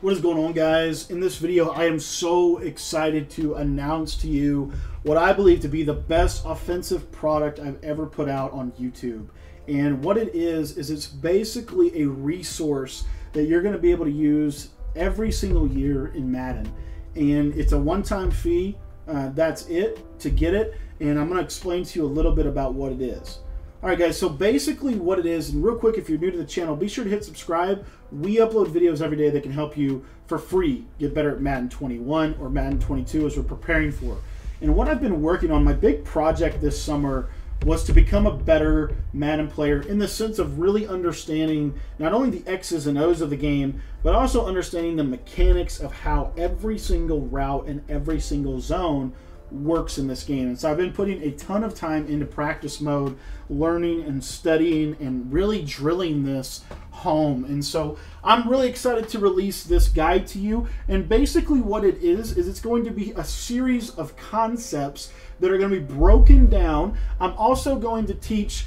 What is going on, guys? In this video, I am so excited to announce to you what I believe to be the best offensive product I've ever put out on YouTube. And what it is it's basically a resource that you're going to be able to use every single year in Madden. And it's a one-time fee. That's it to get it. And I'm going to explain to you a little bit about what it is. All right, guys, so basically what it is, and real quick, if you're new to the channel, be sure to hit subscribe. We upload videos every day that can help you for free get better at Madden 21 or Madden 22 as we're preparing for. And what I've been working on, my big project this summer was to become a better Madden player in the sense of really understanding not only the X's and O's of the game, but also understanding the mechanics of how every single route and every single zone works in this game. And so I've been putting a ton of time into practice mode, learning and studying and really drilling this home. And so I'm really excited to release this guide to you. And basically what it is it's going to be a series of concepts that are going to be broken down. I'm also going to teach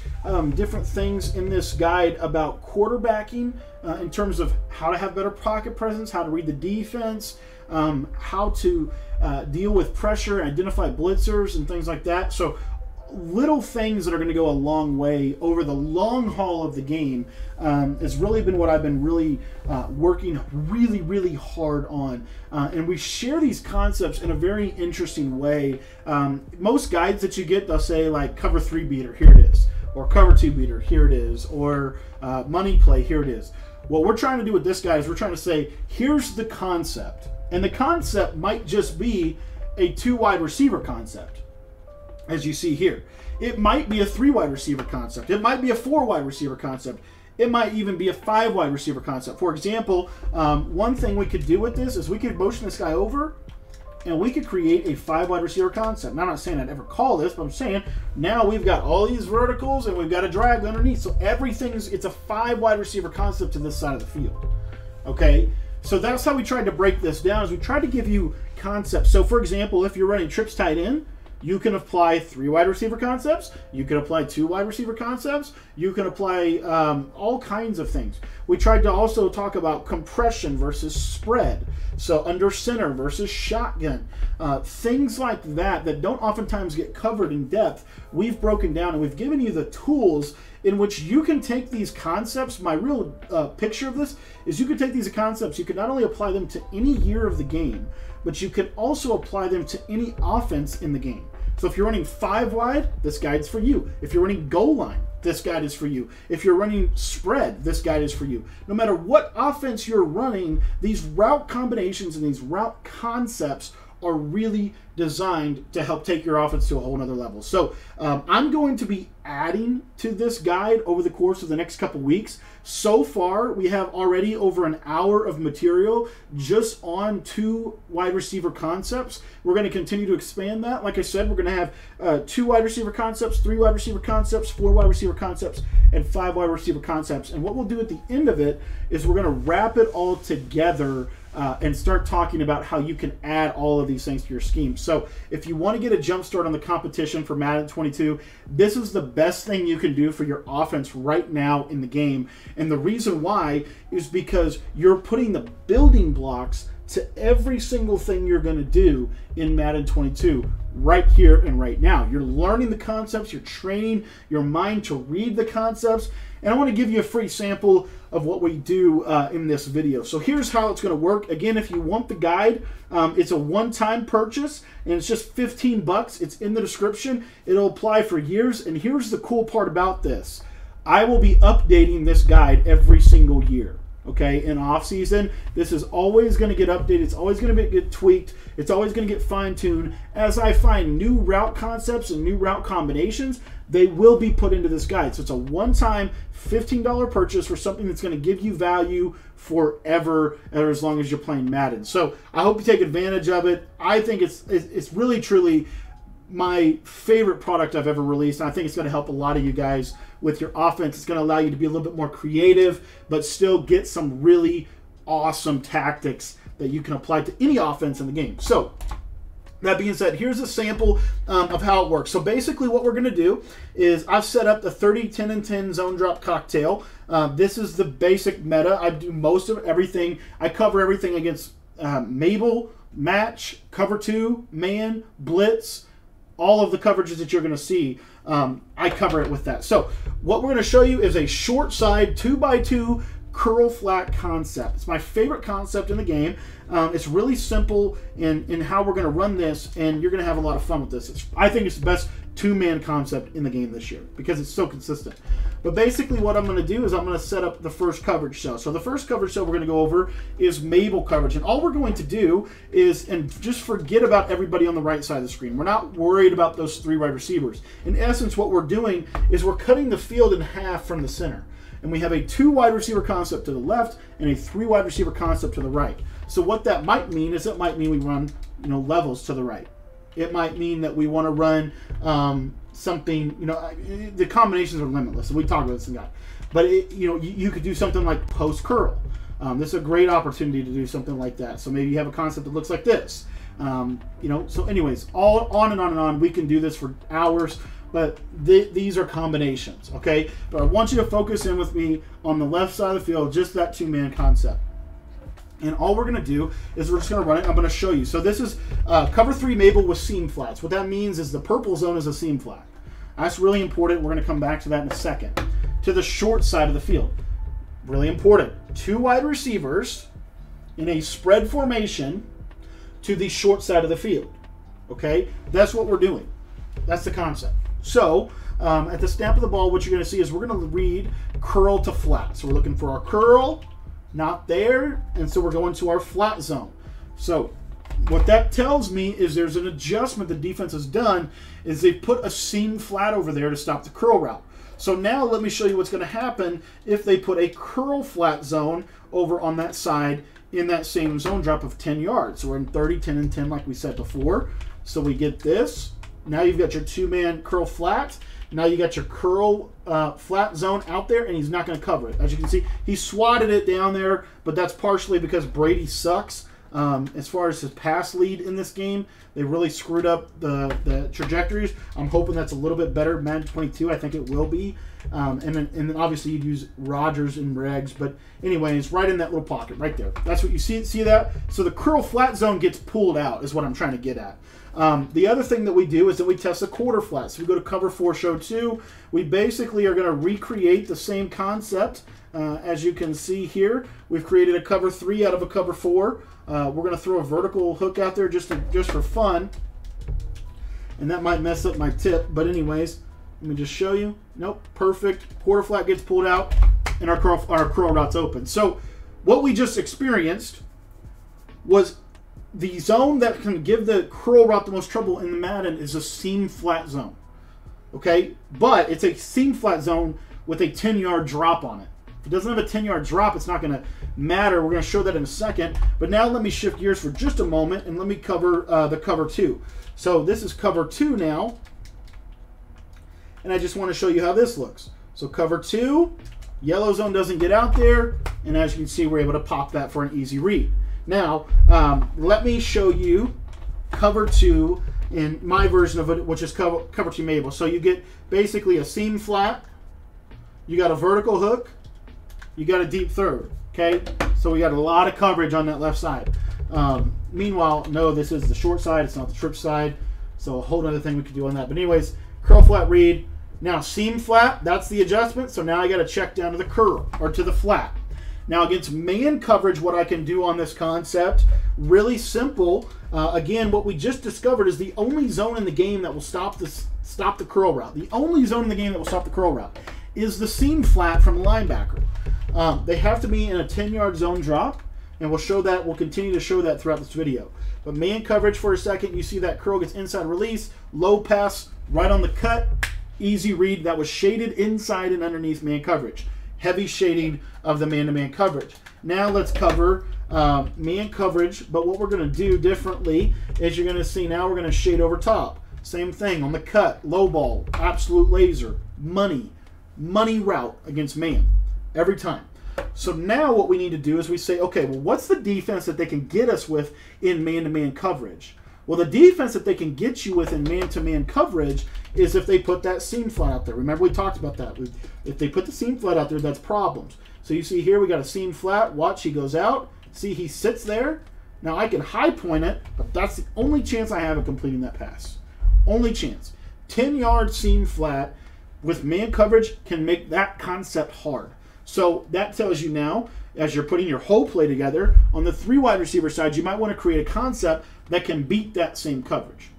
different things in this guide about quarterbacking in terms of how to have better pocket presence, how to read the defense, how to deal with pressure, identify blitzers and things like that. So little things that are going to go a long way over the long haul of the game has really been what I've been really working really hard on. And we share these concepts in a very interesting way. Most guides that you get, they'll say like cover 3 beater, here it is, or cover 2 beater, here it is, or money play, here it is. What we're trying to do with this guy is we're trying to say, here's the concept. And the concept might just be a 2 wide receiver concept, as you see here. It might be a 3 wide receiver concept. It might be a 4 wide receiver concept. It might even be a 5 wide receiver concept. For example, one thing we could do with this is we could motion this guy over and we could create a 5 wide receiver concept. Now, I'm not saying I'd ever call this, but I'm saying now we've got all these verticals and we've got a drag underneath. So it's a 5 wide receiver concept to this side of the field, okay? So that's how we tried to break this down, is we tried to give you concepts. So for example, if you're running trips tight end, you can apply 3 wide receiver concepts. You can apply 2 wide receiver concepts. You can apply all kinds of things. We tried to also talk about compression versus spread. So under center versus shotgun. Things like that don't oftentimes get covered in depth. We've broken down and we've given you the tools in which you can take these concepts. My real picture of this is you can take these concepts, you can not only apply them to any year of the game, but you can also apply them to any offense in the game. So if you're running 5 wide, this guide's for you. If you're running goal line, this guide is for you. If you're running spread, this guide is for you. No matter what offense you're running, these route combinations and these route concepts are really designed to help take your offense to a whole nother level. So I'm going to be adding to this guide over the course of the next couple weeks. So far, we have already over an hour of material just on 2 wide receiver concepts. We're going to continue to expand that. Like I said, we're going to have 2 wide receiver concepts, 3 wide receiver concepts, 4 wide receiver concepts, and 5 wide receiver concepts. And what we'll do at the end of it is we're going to wrap it all together and start talking about how you can add all of these things to your scheme. So if you want to get a jump start on the competition for Madden 22, this is the best thing you can do for your offense right now in the game. And the reason why is because you're putting the building blocks to every single thing you're going to do in Madden 22 right here and right now. You're learning the concepts, you're training your mind to read the concepts, and I want to give you a free sample of what we do in this video. So here's how it's going to work. Again, if you want the guide, it's a one-time purchase, and it's just 15 bucks. It's in the description. It'll apply for years, and here's the cool part about this. I will be updating this guide every single year. Okay, in off season, this is always going to get updated. It's always going to get tweaked. It's always going to get fine-tuned. As I find new route concepts and new route combinations, they will be put into this guide. So it's a one-time $15 purchase for something that's going to give you value forever, or as long as you're playing Madden. So I hope you take advantage of it. I think it's really, truly my favorite product I've ever released, and I think it's going to help a lot of you guys with your offense. It's going to allow you to be a little bit more creative, but still get some really awesome tactics that you can apply to any offense in the game. So That being said, here's a sample of how it works. So basically what we're going to do is I've set up the 30, 10, and 10 zone drop cocktail. This is the basic meta. I do most of everything. I cover everything against Mabel, match, cover two, man, blitz, all of the coverages that you're going to see. I cover it with that. So what we're going to show you is a short side 2x2 curl flat concept. It's my favorite concept in the game. It's really simple in how we're going to run this, and you're going to have a lot of fun with this. I think it's the best two-man concept in the game this year because it's so consistent. But basically what I'm going to do is I'm going to set up the first coverage cell. So the first coverage cell we're going to go over is Mabel coverage. And all we're going to do is, and just forget about everybody on the right side of the screen. We're not worried about those three wide receivers. In essence, what we're doing is we're cutting the field in half from the center. And we have a 2 wide receiver concept to the left and a 3 wide receiver concept to the right. So what that might mean is it might mean we run, you know, levels to the right. It might mean that we want to run something, you know, the combinations are limitless. And we talked about this in God. But, you know, you could do something like post curl. This is a great opportunity to do something like that. So maybe you have a concept that looks like this. You know, so anyways, all on and on and on. We can do this for hours. But these are combinations, okay? But I want you to focus in with me on the left side of the field, just that two-man concept. And all we're going to do is we're just going to run it. I'm going to show you. So this is cover three Mabel with seam flats. What that means is the purple zone is a seam flat. That's really important. We're going to come back to that in a second. To the short side of the field, really important. 2 wide receivers in a spread formation to the short side of the field, okay? That's what we're doing. That's the concept. So at the snap of the ball, what you're going to see is we're going to read curl to flat. So we're looking for our curl, not there, and so we're going to our flat zone. So what that tells me is there's an adjustment the defense has done is they put a seam flat over there to stop the curl route. So now let me show you what's going to happen if they put a curl flat zone over on that side in that same zone drop of 10 yards. So we're in 30, 10, and 10 like we said before. So we get this. Now you've got your two-man curl flat. Now you got your curl flat zone out there, and he's not going to cover it. As you can see, he swatted it down there, but that's partially because Brady sucks. As far as his pass lead in this game, they really screwed up the trajectories. I'm hoping that's a little bit better. Madden 22, I think it will be. And then obviously you'd use Rodgers and Regs. But anyway, it's right in that little pocket right there. That's what you see. See that? So the curl flat zone gets pulled out is what I'm trying to get at. The other thing that we do is that we test the quarter flat. So we go to cover four, show two. We basically are going to recreate the same concept. As you can see here, we've created a cover three out of a cover four. We're going to throw a vertical hook out there just for fun. And that might mess up my tip. But anyways, let me just show you. Nope, perfect. Quarter flat gets pulled out, and our curl route's open. So what we just experienced was the zone that can give the curl route the most trouble in the Madden is a seam flat zone. Okay? But it's a seam flat zone with a 10-yard drop on it. If it doesn't have a 10-yard drop, it's not going to matter. We're going to show that in a second. But now let me shift gears for just a moment, and let me cover the cover two. So this is cover two now, and I just want to show you how this looks. So cover two, yellow zone doesn't get out there, and as you can see, we're able to pop that for an easy read. Now, let me show you cover two in my version of it, which is cover two Mabel. So you get basically a seam flat, you got a vertical hook, you got a deep third, okay? So we got a lot of coverage on that left side. Meanwhile, no, this is the short side. It's not the trip side. So a whole other thing we could do on that. But anyways, curl flat read. Now seam flat, that's the adjustment. So now I got to check down to the curl or to the flat. Now against man coverage, what I can do on this concept, really simple. Again, what we just discovered is the only zone in the game that will stop the curl route. The only zone in the game that will stop the curl route is the seam flat from the linebacker. They have to be in a 10-yard zone drop, and we'll show that. We'll continue to show that throughout this video. But man coverage for a second, you see that curl gets inside release, low pass, right on the cut, easy read. That was shaded inside and underneath man coverage. Heavy shading of the man-to-man coverage. Now let's cover man coverage, but what we're going to do differently is you're going to see now we're going to shade over top. Same thing on the cut, low ball, absolute laser, money route against man. Every time. So now what we need to do is we say, okay, well, what's the defense that they can get us with in man-to-man coverage? Well, the defense that they can get you with in man-to-man coverage is if they put that seam flat out there. Remember, we talked about that. If they put the seam flat out there, that's problems. So you see here, we got a seam flat. Watch, he goes out. See, he sits there. Now, I can high point it, but that's the only chance I have of completing that pass. Only chance. 10-yard seam flat with man coverage can make that concept hard. So that tells you now, as you're putting your whole play together, on the three wide receiver side, you might want to create a concept that can beat that same coverage.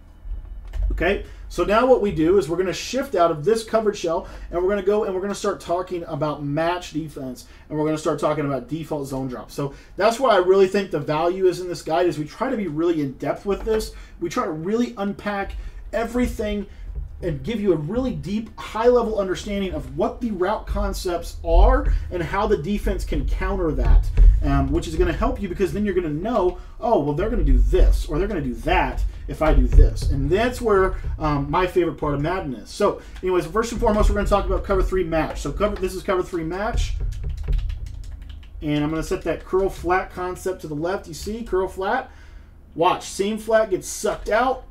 Okay, so now what we do is we're going to shift out of this coverage shell, and we're going to go and we're going to start talking about match defense, and we're going to start talking about default zone drop. So that's why I really think the value is in this guide, is we try to be really in depth with this. We try to really unpack everything and give you a really deep, high-level understanding of what the route concepts are and how the defense can counter that, which is going to help you, because then you're going to know, oh, well, they're going to do this or they're going to do that if I do this. And that's where my favorite part of Madden is. So anyways, first and foremost, we're going to talk about cover three match. So this is cover three match. And I'm going to set that curl flat concept to the left. You see, curl flat. Watch, seam flat gets sucked out.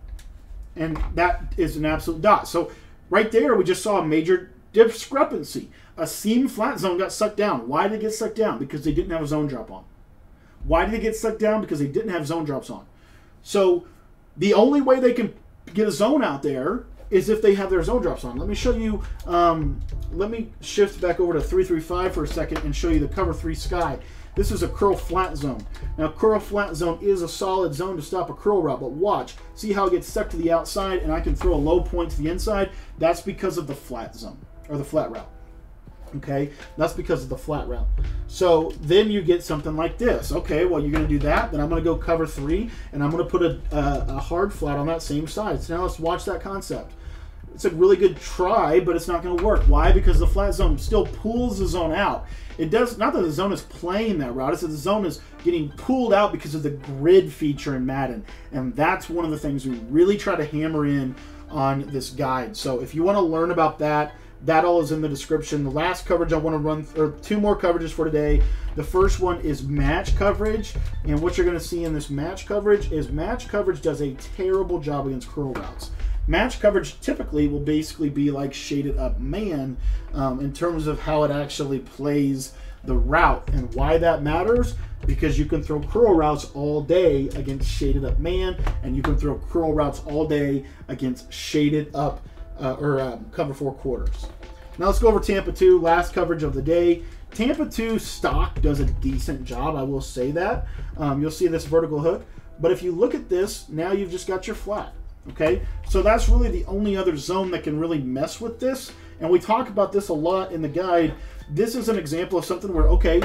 And that is an absolute dot. So right there, we just saw a major discrepancy. A seam flat zone got sucked down. Why did it get sucked down? Because they didn't have a zone drop on. Why did it get sucked down? Because they didn't have zone drops on. So the only way they can get a zone out there is if they have their zone drops on. Let me show you, let me shift back over to 335 for a second and show you the cover three sky. This is a curl flat zone. Now, curl flat zone is a solid zone to stop a curl route, but watch. See how it gets stuck to the outside, and I can throw a low point to the inside? That's because of the flat zone, or the flat route. Okay, that's because of the flat route. So then you get something like this. Okay, well, you're going to do that. Then I'm going to go cover three, and I'm going to put a hard flat on that same side. So now let's watch that concept. It's a really good try, but it's not going to work. Why? Because the flat zone still pulls the zone out. It does not that the zone is playing that route. It's that the zone is getting pulled out because of the grid feature in Madden, and that's one of the things we really try to hammer in on this guide. So if you want to learn about that, that all is in the description. The last coverage I want to run, or two more coverages for today. The first one is match coverage, and what you're going to see in this match coverage is match coverage does a terrible job against curl routes. Match coverage typically will basically be like shaded up man in terms of how it actually plays the route. And why that matters, because you can throw curl routes all day against shaded up man, and you can throw curl routes all day against shaded up cover four quarters. Now let's go over Tampa 2, last coverage of the day. Tampa 2 stock does a decent job, I will say that. You'll see this vertical hook, but if you look at this, now you've just got your flat. Okay, so that's really the only other zone that can really mess with this, and we talk about this a lot in the guide. This is an example of something where, okay,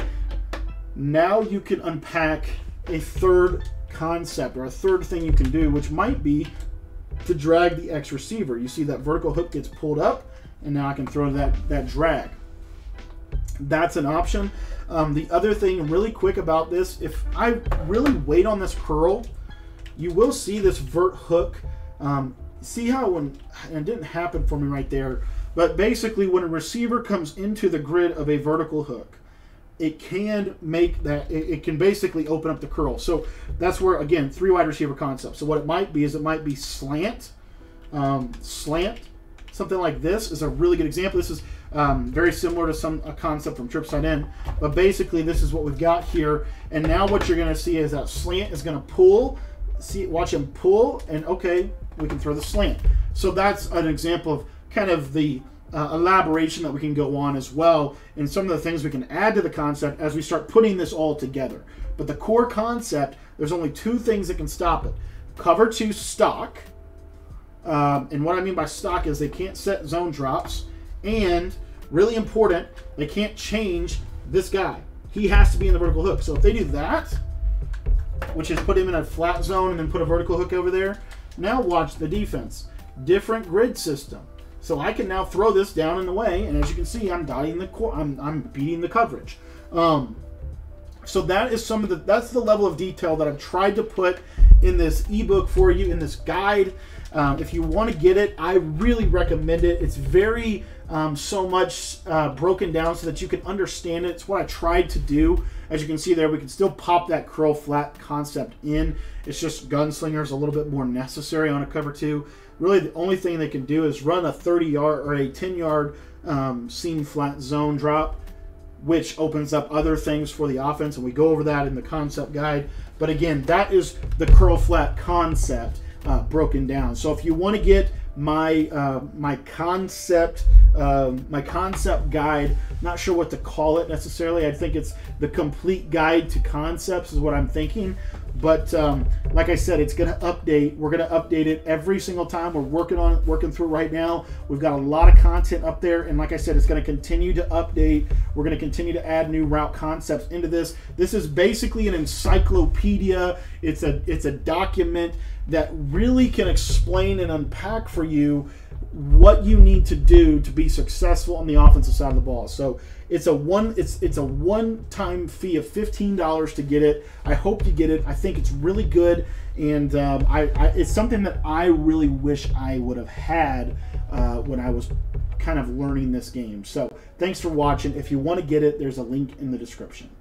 now you can unpack a third concept or a third thing you can do, which might be to drag the X receiver. You see that vertical hook gets pulled up, and now I can throw that drag. That's an option. The other thing really quick about this, if I really wait on this curl, you will see this vert hook. See how when, and it didn't happen for me right there, but basically when a receiver comes into the grid of a vertical hook, it can make that, it can basically open up the curl. So that's where, again, three wide receiver concept. So what it might be is it might be slant, something like this is a really good example. This is very similar to a concept from Tripside In, but basically this is what we've got here. And now what you're going to see is that slant is going to pull. See, watch him pull, and okay, we can throw the slant. So that's an example of kind of the elaboration that we can go on as well, and some of the things we can add to the concept as we start putting this all together. But the core concept, there's only two things that can stop it. Cover two stock, and what I mean by stock is they can't set zone drops, and really important, they can't change this guy. He has to be in the vertical hook. So if they do that, which is put him in a flat zone and then put a vertical hook over there. Now watch the defense. Different grid system. So I can now throw this down and away, and as you can see, I'm dotting the core. I'm beating the coverage. So that is that's the level of detail that I've tried to put in this ebook for you, in this guide. If you want to get it, I really recommend it. It's very so much broken down so that you can understand it. It's what I tried to do. As you can see there, we can still pop that curl flat concept in. It's just Gunslinger's a little bit more necessary on a cover two. Really, the only thing they can do is run a 30-yard or a 10-yard seam flat zone drop, which opens up other things for the offense, and we go over that in the concept guide. But again, that is the curl flat concept broken down. So if you want to get my my concept guide, not sure what to call it necessarily. I think it's the complete guide to concepts is what I'm thinking. But like I said, it's going to update. We're going to update it every single time. We're working on it, working through it right now. We've got a lot of content up there. And like I said, it's going to continue to update. We're going to continue to add new route concepts into this. This is basically an encyclopedia. It's a document that really can explain and unpack for you what you need to do to be successful on the offensive side of the ball. So it's a one-time fee of $15 to get it. I hope you get it. I think it's really good, and it's something that I really wish I would have had when I was kind of learning this game. So thanks for watching. If you want to get it, there's a link in the description.